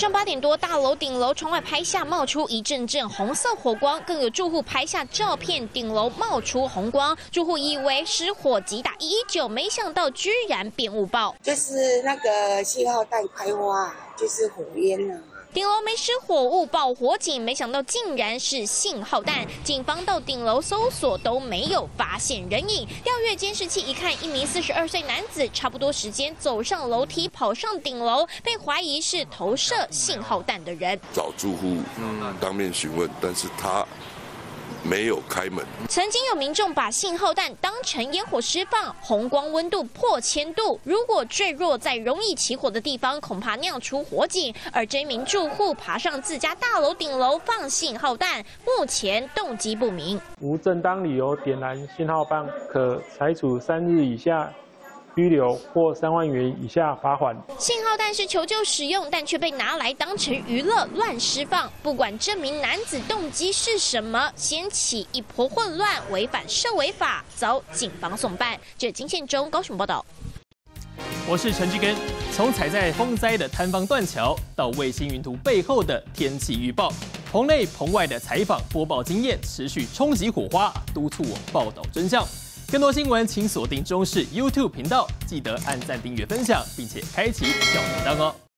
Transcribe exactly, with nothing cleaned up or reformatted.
上八点多，大楼顶楼窗外拍下冒出一阵阵红色火光，更有住户拍下照片，顶楼冒出红光，住户以为失火，急打一一九，没想到居然变误报，就是那个信号弹开花，就是火焰了。 顶楼没失火，误报火警，没想到竟然是信号弹。警方到顶楼搜索都没有发现人影，调阅监视器一看，一名四十二岁男子差不多时间走上楼梯，跑上顶楼，被怀疑是投射信号弹的人。找住户当面询问，但是他。 没有开门。曾经有民众把信号弹当成烟火释放，红光温度破千度，如果坠落在容易起火的地方，恐怕酿出火警。而这名住户爬上自家大楼顶楼放信号弹，目前动机不明。无正当理由点燃信号棒，可裁处三日以下。 拘留或三万元以下罚款。信号弹是求救使用，但却被拿来当成娱乐乱释放。不管这名男子动机是什么，掀起一波混乱，违反涉违法，遭警方送办。这金宪忠高雄报道。我是陈志根。从踩在风灾的摊方断桥，到卫星云图背后的天气预报，棚内棚外的采访播报经验，持续冲击火花，督促我报道真相。 更多新闻，请锁定中视 YouTube 频道，记得按赞、订阅、分享，并且开启小铃铛哦。